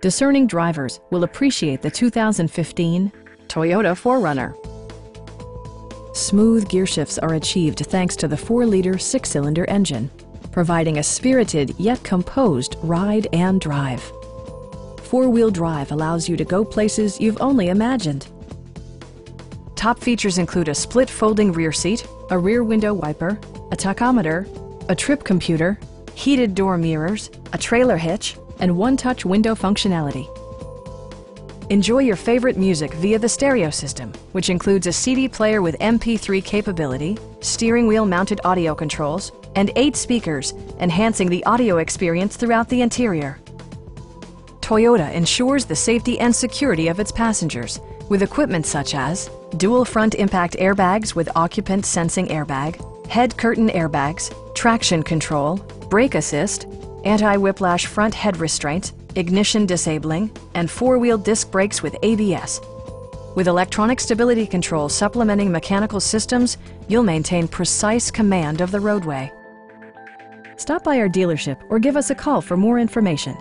Discerning drivers will appreciate the 2015 Toyota 4Runner. Smooth gear shifts are achieved thanks to the 4-liter 6-cylinder engine, providing a spirited yet composed ride and drive. 4-wheel drive allows you to go places you've only imagined. Top features include a split folding rear seat, a rear window wiper, a tachometer, a trip computer, heated door mirrors, a trailer hitch, and one-touch window functionality. Enjoy your favorite music via the stereo system, which includes a CD player with MP3 capability, steering wheel mounted audio controls, and 8 speakers, enhancing the audio experience throughout the interior. Toyota ensures the safety and security of its passengers with equipment such as dual front impact airbags with occupant sensing airbag, head curtain airbags, traction control, brake assist, anti-whiplash front head restraints, ignition disabling, and 4-wheel disc brakes with ABS. With electronic stability control supplementing mechanical systems, you'll maintain precise command of the roadway. Stop by our dealership or give us a call for more information.